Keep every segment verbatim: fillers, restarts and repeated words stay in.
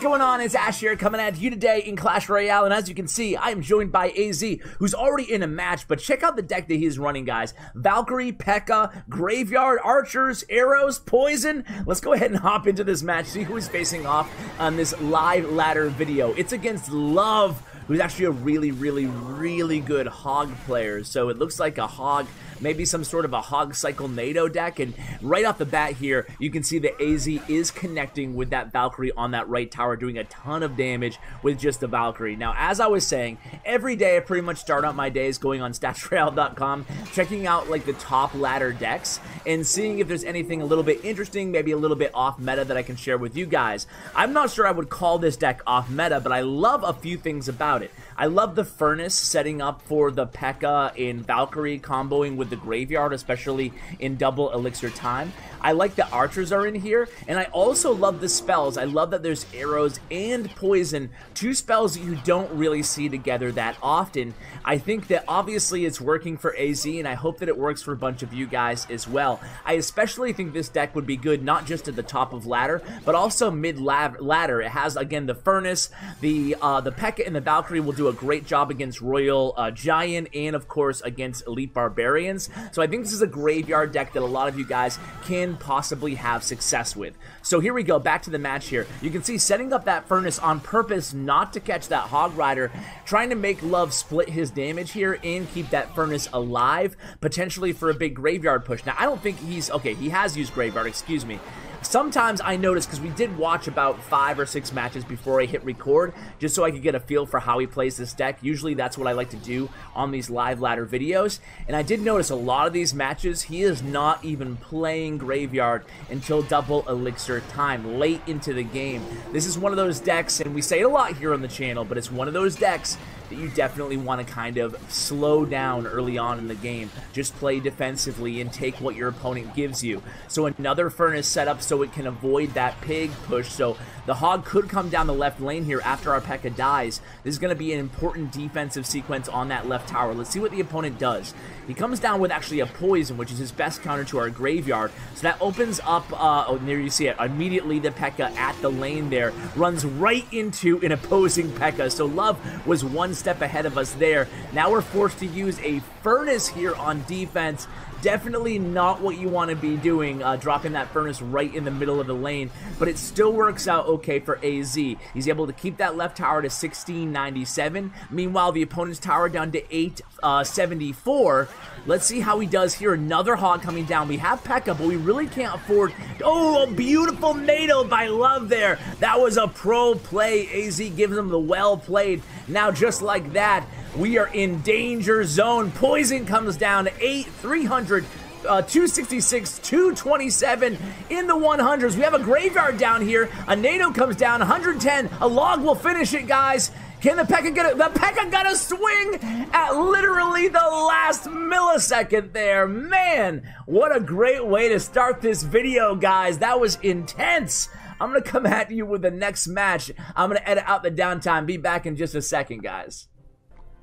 What's going on? It's Ash here coming at you today in Clash Royale, and as you can see, I am joined by A Z, who's already in a match, but check out the deck that he's running, guys. Valkyrie, P E K K A, Graveyard, Archers, Arrows, Poison. Let's go ahead and hop into this match, see who is facing off on this live ladder video. It's against Love, who's actually a really, really, really good hog player. So it looks like a hog, maybe some sort of a hog cycle NATO deck. And right off the bat here, you can see that A Z is connecting with that Valkyrie on that right tower, doing a ton of damage with just the Valkyrie. Now, as I was saying, every day I pretty much start out my days going on Stats Royale dot com, checking out like the top ladder decks and seeing if there's anything a little bit interesting, maybe a little bit off meta that I can share with you guys. I'm not sure I would call this deck off meta, but I love a few things about it. It. I love the Furnace setting up for the P E K K A and Valkyrie comboing with the Graveyard, especially in double elixir time. I like the Archers are in here, and I also love the spells. I love that there's Arrows and Poison, two spells that you don't really see together that often. I think that obviously it's working for A Z, and I hope that it works for a bunch of you guys as well. I especially think this deck would be good not just at the top of ladder, but also mid-ladder. It has, again, the Furnace, the, uh, the P E K K A, and the Valkyrie will do a great job against Royal uh, Giant and, of course, against Elite Barbarians. So I think this is a Graveyard deck that a lot of you guys can possibly have success with. So here we go, back to the match here. You can see setting up that Furnace on purpose not to catch that Hog Rider, trying to make Love split his damage here and keep that Furnace alive, potentially for a big Graveyard push. Now, I don't think he's... Okay, he has used Graveyard, excuse me. Sometimes I notice, because we did watch about five or six matches before I hit record, just so I could get a feel for how he plays this deck. Usually that's what I like to do on these live ladder videos. And I did notice a lot of these matches, he is not even playing Graveyard until double elixir time, late into the game. This is one of those decks, and we say it a lot here on the channel, but it's one of those decks that you definitely want to kind of slow down early on in the game. Just play defensively and take what your opponent gives you. So another Furnace setup so it can avoid that pig push. So the Hog could come down the left lane here after our P E K K A dies. This is going to be an important defensive sequence on that left tower. Let's see what the opponent does. He comes down with actually a Poison, which is his best counter to our Graveyard. So that opens up, uh, oh, there you see it. Immediately the P E K K A at the lane there runs right into an opposing P E K K A. So Love was one step ahead of us there. Now we're forced to use a Furnace here on defense. Definitely not what you want to be doing, uh, dropping that Furnace right in the middle of the lane, but it still works out okay for A Z. He's able to keep that left tower to sixteen ninety-seven. Meanwhile, the opponent's tower down to eight seventy-four. Let's see how he does here. Another Hog coming down. We have P E K K A, but we really can't afford... Oh, a beautiful NATO by Love there. That was a pro play. A Z gives him the well played. Now, just like that, we are in danger zone. Poison comes down, eight, three hundred. Uh, two sixty-six, two twenty-seven in the one hundreds. We have a Graveyard down here. A NATO comes down, one hundred ten. A Log will finish it, guys. Can the P E K K A get a... The P E K K A got a swing at literally the last millisecond there. Man, what a great way to start this video, guys. That was intense. I'm going to come at you with the next match. I'm going to edit out the downtime. Be back in just a second, guys.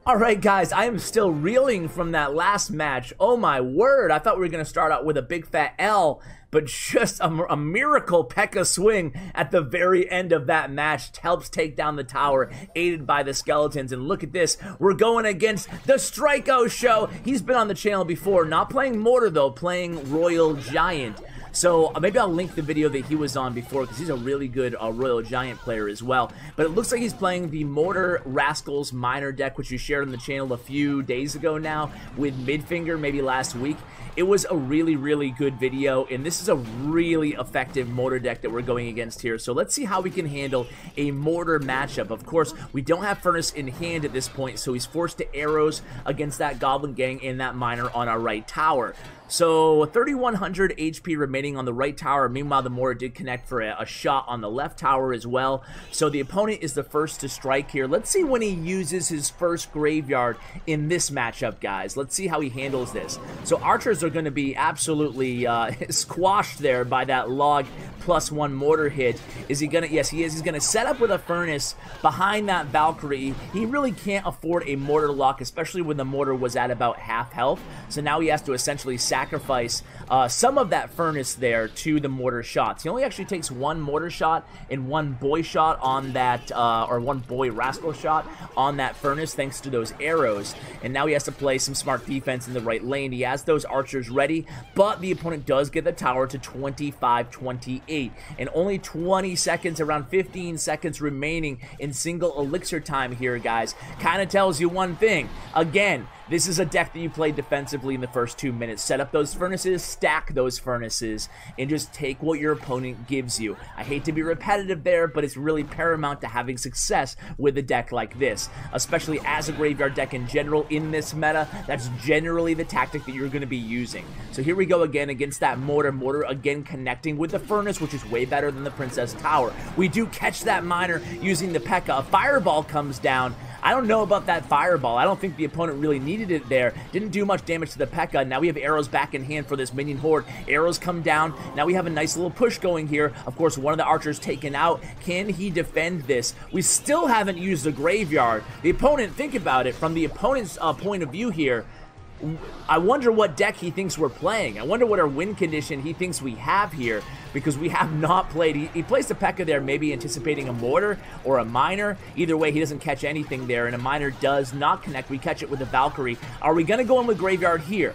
Alright guys, I am still reeling from that last match. Oh my word, I thought we were going to start out with a big fat L, but just a, a miracle P E K K A swing at the very end of that match helps take down the tower, aided by the skeletons. And look at this, we're going against the Stryko Show. He's been on the channel before, not playing Mortar though, playing Royal Giant. So maybe I'll link the video that he was on before, because he's a really good uh, Royal Giant player as well. But it looks like he's playing the Mortar Rascals Minor deck, which you shared on the channel a few days ago now with Midfinger, maybe last week. It was a really, really good video, and this is a really effective Mortar deck that we're going against here. So let's see how we can handle a Mortar matchup. Of course, we don't have Furnace in hand at this point, so he's forced to Arrows against that Goblin Gang and that Miner on our right tower. So thirty-one hundred H P remaining on the right tower. Meanwhile, the Mortar did connect for a, a shot on the left tower as well. So the opponent is the first to strike here. Let's see when he uses his first Graveyard in this matchup, guys. Let's see how he handles this. So Archers are going to be absolutely uh, squashed there by that Log plus one Mortar hit. Is he going to? Yes, he is. He's going to set up with a Furnace behind that Valkyrie. He really can't afford a Mortar lock, especially when the Mortar was at about half health. So now he has to essentially sacrifice sacrifice uh, some of that Furnace there to the mortar shots. He only actually takes one mortar shot and one boy shot on that, uh, or one boy rascal shot on that Furnace thanks to those arrows. And now he has to play some smart defense in the right lane. He has those archers ready, but the opponent does get the tower to twenty-five twenty-eight. And only twenty seconds, around fifteen seconds remaining in single elixir time here, guys. Kind of tells you one thing. Again, this is a deck that you play defensively in the first two minutes. Set up those furnaces, stack those furnaces, and just take what your opponent gives you. I hate to be repetitive there, but it's really paramount to having success with a deck like this, especially as a graveyard deck in general in this meta. That's generally the tactic that you're going to be using. So here we go again against that mortar. Mortar again connecting with the furnace, which is way better than the Princess Tower. We do catch that miner using the P E K K A. A fireball comes down. I don't know about that fireball. I don't think the opponent really needed it there. Didn't do much damage to the P E K K A. Now we have arrows back in hand for this minion horde. Arrows come down. Now we have a nice little push going here. Of course, one of the archers taken out. Can he defend this? We still haven't used the graveyard. The opponent, think about it, from the opponent's uh, point of view here, I wonder what deck he thinks we're playing. I wonder what our win condition he thinks we have here, because we have not played. He, he plays the P E K K A there, maybe anticipating a mortar or a miner. Either way, he doesn't catch anything there, and a miner does not connect. We catch it with the Valkyrie. Are we going to go in with graveyard here?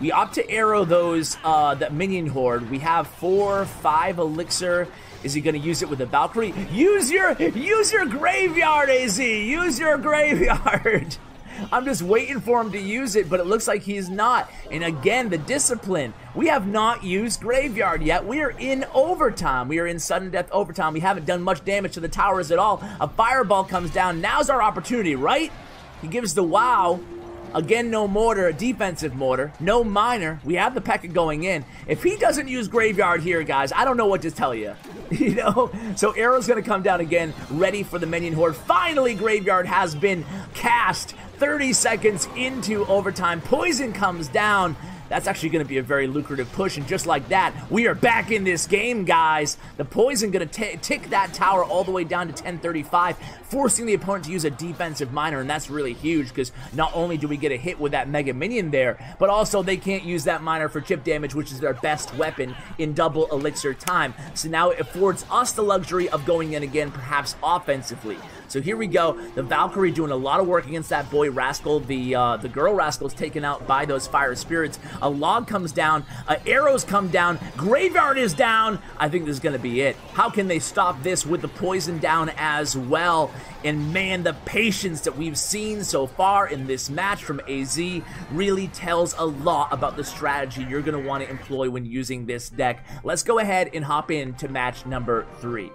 We opt to arrow those uh, that minion horde. We have four, five elixir. Is he going to use it with the Valkyrie? Use your, use your graveyard, A Z. Use your graveyard. I'm just waiting for him to use it, but it looks like he's not. And again, the discipline. We have not used graveyard yet. We are in overtime. We are in sudden death overtime. We haven't done much damage to the towers at all. A fireball comes down. Now's our opportunity, right? He gives the wow. Again, no mortar, a defensive mortar, no miner. We have the P E K K A going in. If he doesn't use graveyard here, guys, I don't know what to tell you. You know? So arrow's going to come down again, ready for the minion horde. Finally, graveyard has been cast. thirty seconds into overtime. Poison comes down. That's actually going to be a very lucrative push, and just like that, we are back in this game, guys. The poison going to tick that tower all the way down to ten thirty-five, forcing the opponent to use a defensive miner, and that's really huge because not only do we get a hit with that mega minion there, but also they can't use that miner for chip damage, which is their best weapon in double elixir time. So now it affords us the luxury of going in again, perhaps offensively. So here we go. The Valkyrie doing a lot of work against that boy rascal. The uh, the girl rascal is taken out by those fire spirits. A log comes down. Uh, arrows come down. Graveyard is down. I think this is going to be it. How can they stop this with the poison down as well? And man, the patience that we've seen so far in this match from A Z really tells a lot about the strategy you're going to want to employ when using this deck. Let's go ahead and hop into match number three.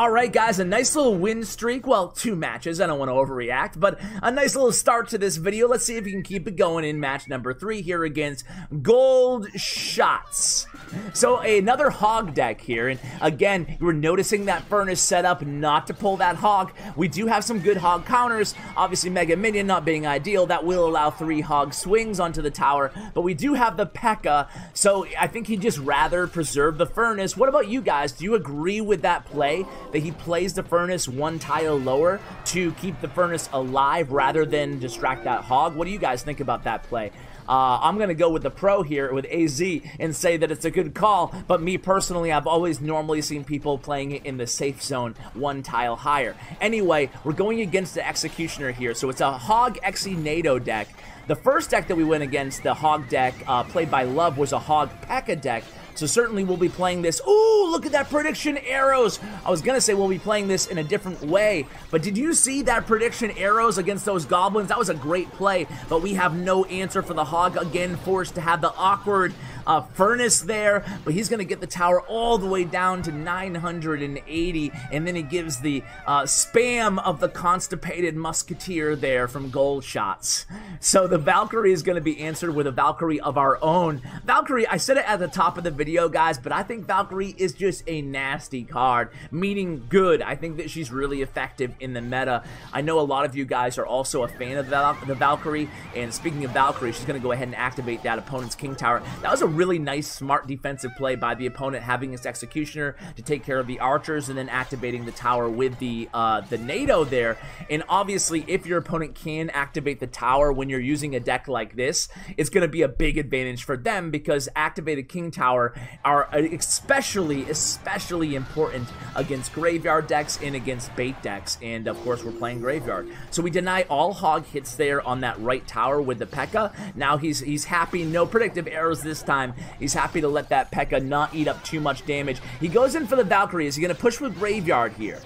Alright guys, a nice little win streak, well, two matches, I don't want to overreact, but a nice little start to this video. Let's see if we can keep it going in match number three here against Gold Shots. So another hog deck here, and again, we're noticing that furnace setup not to pull that hog. We do have some good hog counters, obviously mega minion not being ideal, that will allow three hog swings onto the tower, but we do have the P E K K A, so I think he'd just rather preserve the furnace. What about you guys? Do you agree with that play? That he plays the furnace one tile lower to keep the furnace alive rather than distract that hog? What do you guys think about that play? Uh, I'm going to go with the pro here with A Z and say that it's a good call, but me personally, I've always normally seen people playing it in the safe zone one tile higher. Anyway, we're going against the Executioner here, so it's a Hog X E NATO deck. The first deck that we went against, the Hog deck uh, played by Love, was a Hog P E K K A deck. So certainly we'll be playing this. Ooh, look at that prediction arrows. I was going to say we'll be playing this in a different way, but did you see that prediction arrows against those goblins? That was a great play, but we have no answer for the hog. Again, forced to have the awkward uh, furnace there, but he's going to get the tower all the way down to nine hundred eighty, and then he gives the uh, spam of the constipated musketeer there from Gold Shots. So the Valkyrie is going to be answered with a Valkyrie of our own. Valkyrie, I said it at the top of the video, guys, but I think Valkyrie is just a nasty card, meaning good. I think that she's really effective in the meta. I know a lot of you guys are also a fan of Val the Valkyrie, and speaking of Valkyrie, she's going to go ahead and activate that opponent's King Tower. That was a really nice, smart defensive play by the opponent, having his Executioner to take care of the Archers and then activating the tower with the, uh, the NATO there. And obviously, if your opponent can activate the tower when you're using a deck like this, it's going to be a big advantage for them, because activated King Tower are especially, especially important against graveyard decks and against bait decks, and of course we're playing graveyard. So we deny all hog hits there on that right tower with the P E K K A. Now he's he's happy, no predictive arrows this time. He's happy to let that P E K K A not eat up too much damage. He goes in for the Valkyrie. Is he going to push with graveyard here?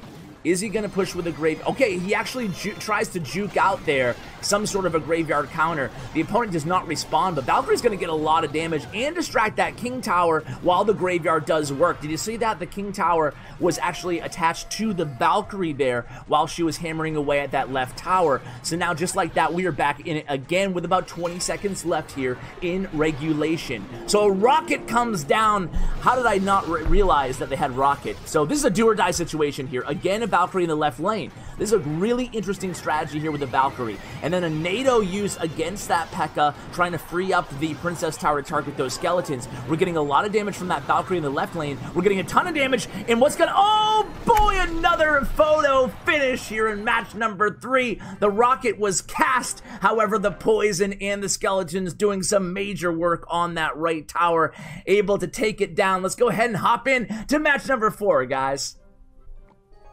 Is he going to push with a grave? Okay, he actually ju tries to juke out there some sort of a graveyard counter. The opponent does not respond, but Valkyrie's going to get a lot of damage and distract that King Tower while the graveyard does work. Did you see that? The King Tower was actually attached to the Valkyrie there while she was hammering away at that left tower. So now, just like that, we are back in it again with about twenty seconds left here in regulation. So a rocket comes down. How did I not re realize that they had rocket? So this is a do or die situation here. Again, about Valkyrie in the left lane. This is a really interesting strategy here with the Valkyrie. And then a NATO use against that P E K K A, trying to free up the Princess Tower to target those skeletons. We're getting a lot of damage from that Valkyrie in the left lane. We're getting a ton of damage, and what's gonna... Oh, boy! Another photo finish here in match number three. The rocket was cast. However, the poison and the skeletons doing some major work on that right tower, able to take it down. Let's go ahead and hop in to match number four, guys.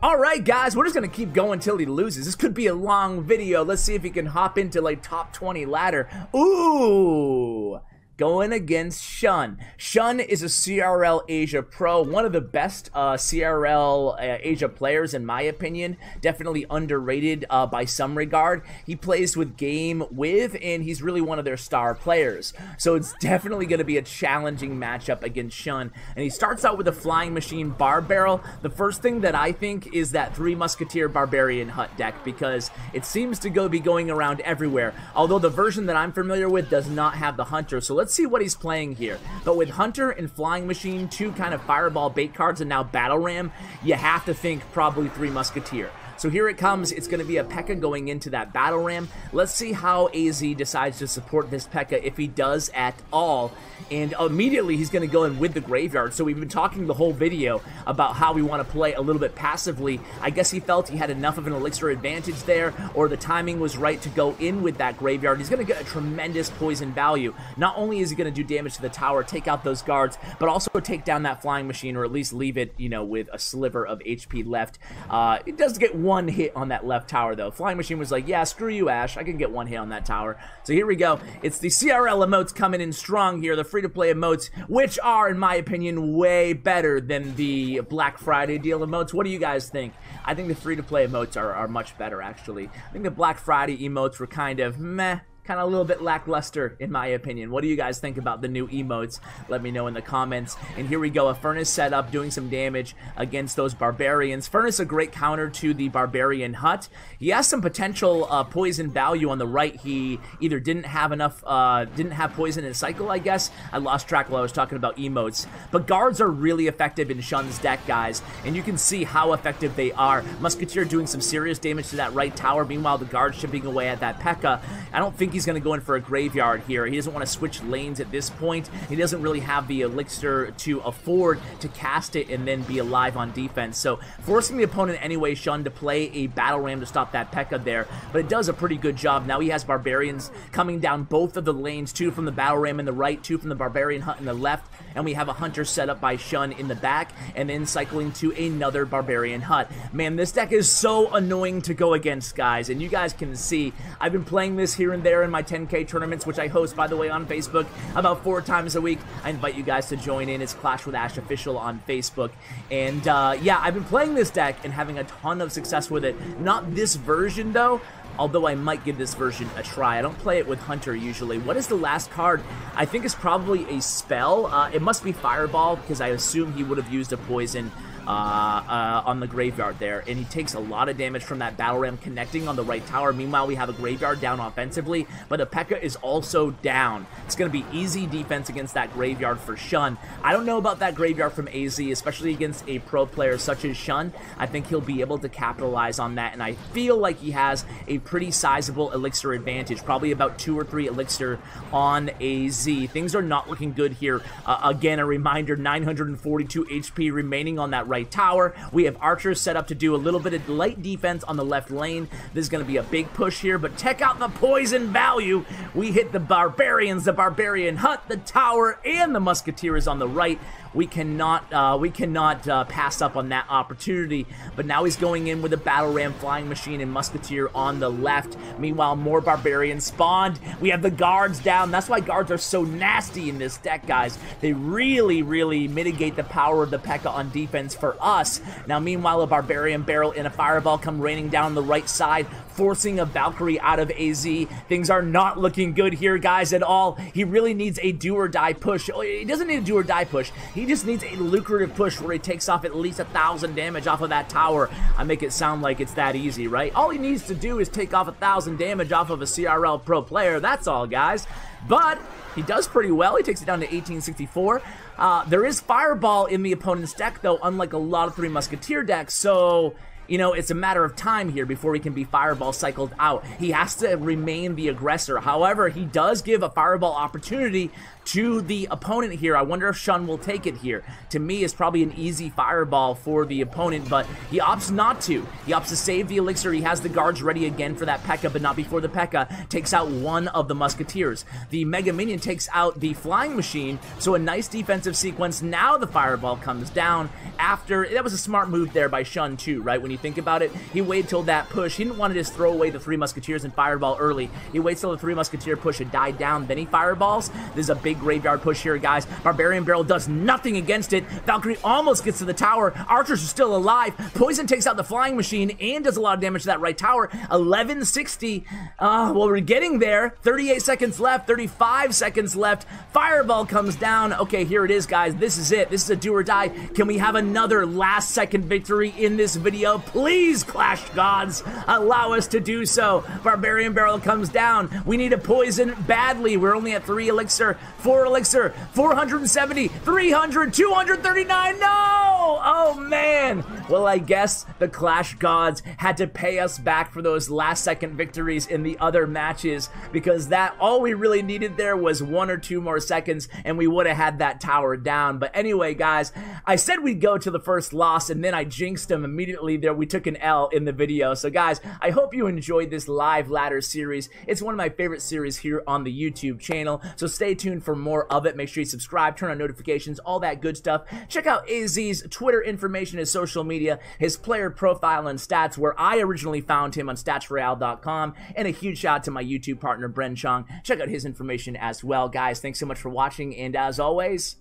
Alright guys, we're just going to keep going till he loses. This could be a long video. Let's see if he can hop into like top twenty ladder. Ooh! Going against Shun. Shun is a C R L Asia pro, one of the best uh, C R L uh, Asia players in my opinion. Definitely underrated uh, by some regard. He plays with Game With, and he's really one of their star players. So it's definitely going to be a challenging matchup against Shun. And he starts out with a Flying Machine Bar Barrel. The first thing that I think is that Three Musketeer Barbarian Hut deck, because it seems to go be going around everywhere. Although the version that I'm familiar with does not have the Hunter. So let's Let's see what he's playing here. But with Hunter and Flying Machine, two kind of Fireball bait cards, and now Battle Ram, you have to think probably Three Musketeer. So here it comes. It's going to be a P E K K A going into that Battle Ram. Let's see how A Z decides to support this P E K K A, if he does at all. And immediately he's going to go in with the graveyard. So we've been talking the whole video about how we want to play a little bit passively. I guess he felt he had enough of an elixir advantage there, or the timing was right to go in with that graveyard. He's going to get a tremendous poison value. Not only is he going to do damage to the tower, take out those guards, but also take down that Flying Machine, or at least leave it, you know, with a sliver of H P left. Uh, it does get one hit on that left tower though. Flying Machine was like, yeah, screw you, Ash, I can get one hit on that tower. So here we go. It's the C R L emotes coming in strong here, the free-to-play emotes, which are, in my opinion, way better than the Black Friday deal emotes. What do you guys think? I think the free-to-play emotes are, are much better, actually. I think the Black Friday emotes were kind of meh, kind of a little bit lackluster, in my opinion. What do you guys think about the new emotes? Let me know in the comments. And here we go, a Furnace setup doing some damage against those Barbarians. Furnace, a great counter to the Barbarian Hut. He has some potential uh, poison value on the right. He either didn't have enough, uh, didn't have poison in his cycle, I guess. I lost track while I was talking about emotes. But guards are really effective in Shun's deck, guys, and you can see how effective they are. Musketeer doing some serious damage to that right tower. Meanwhile, the guards chipping away at that P E K K A. I don't think he's going to go in for a graveyard here. He doesn't want to switch lanes at this point. He doesn't really have the elixir to afford to cast it and then be alive on defense. So forcing the opponent anyway, Shun, to play a Battle Ram to stop that P E K K A there, but it does a pretty good job. Now he has Barbarians coming down both of the lanes, two from the Battle Ram in the right, two from the Barbarian Hunt in the left, and we have a Hunter set up by Shun in the back, and then cycling to another Barbarian Hut. Man, this deck is so annoying to go against, guys, and you guys can see I've been playing this here and there in my ten K tournaments, which I host, by the way, on Facebook about four times a week. I invite you guys to join in. It's Clash with Ash Official on Facebook. And uh, yeah, I've been playing this deck and having a ton of success with it. Not this version, though, although I might give this version a try. I don't play it with Hunter usually. What is the last card? I think it's probably a spell. Uh, it must be Fireball, because I assume he would have used a poison uh, uh, on the Graveyard there, and he takes a lot of damage from that battle ram connecting on the right tower. Meanwhile, we have a Graveyard down offensively, but a Pekka is also down. It's going to be easy defense against that Graveyard for Shun. I don't know about that Graveyard from A Z, especially against a pro player such as Shun. I think he'll be able to capitalize on that, and I feel like he has a pretty sizable elixir advantage, probably about two or three elixir on A Z. Things are not looking good here. Uh, again, a reminder, nine hundred forty-two H P remaining on that right tower. We have archers set up to do a little bit of light defense on the left lane. This is going to be a big push here, but check out the poison value. We hit the Barbarians, the Barbarian Hut, the tower, and the Musketeers on the right. We cannot uh, we cannot uh, pass up on that opportunity, but now he's going in with a battle ram, flying machine, and musketeer on the left. Meanwhile, more barbarians spawned. We have the guards down. That's why guards are so nasty in this deck, guys. They really, really mitigate the power of the Pekka on defense for us. Now, meanwhile, a barbarian barrel and a fireball come raining down the right side, forcing a Valkyrie out of A Z. Things are not looking good here, guys, at all. He really needs a do-or-die push. Oh, he doesn't need a do-or-die push. He just needs a lucrative push where he takes off at least a thousand damage off of that tower. I make it sound like it's that easy, right? All he needs to do is take off a thousand damage off of a C R L pro player. That's all, guys. But he does pretty well. He takes it down to eighteen sixty-four. Uh, there is Fireball in the opponent's deck, though, unlike a lot of Three Musketeer decks, so... you know, it's a matter of time here before he can be fireball cycled out. He has to remain the aggressor. However, he does give a fireball opportunity to the opponent here. I wonder if Shun will take it here. To me, it's probably an easy fireball for the opponent, but he opts not to. He opts to save the elixir. He has the guards ready again for that Pekka, but not before the Pekka takes out one of the musketeers. The Mega Minion takes out the flying machine, so a nice defensive sequence. Now the fireball comes down after... that was a smart move there by Shun too, right? When you think about it, he waited till that push. He didn't want to just throw away the three musketeers and fireball early. He waits till the three musketeer push had died down, then he fireballs. There's a big graveyard push here, guys. Barbarian barrel does nothing against it. Valkyrie almost gets to the tower. Archers are still alive. Poison takes out the flying machine and does a lot of damage to that right tower. eleven sixty. Uh, well, we're getting there. thirty-eight seconds left. thirty-five seconds left. Fireball comes down. Okay, here it is, guys. This is it. This is a do or die. Can we have another last second victory in this video? Please, Clash Gods, allow us to do so. Barbarian Barrel comes down. We need a poison badly. We're only at three elixir, four elixir, four hundred seventy, three hundred, two hundred thirty-nine. No! Oh, man. Well, I guess the Clash Gods had to pay us back for those last second victories in the other matches, because that all we really needed there was one or two more seconds and we would have had that tower down. But anyway, guys, I said we'd go to the first loss and then I jinxed them immediately there. We took an L in the video. So guys, I hope you enjoyed this live ladder series. It's one of my favorite series here on the YouTube channel, so stay tuned for more of it. Make sure you subscribe, turn on notifications, all that good stuff. Check out A Z's Twitter information, his social media, his player profile and stats, where I originally found him on stats royale dot com, and a huge shout out to my YouTube partner Bren Chong. Check out his information as well, guys. Thanks so much for watching, and as always,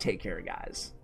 take care, guys.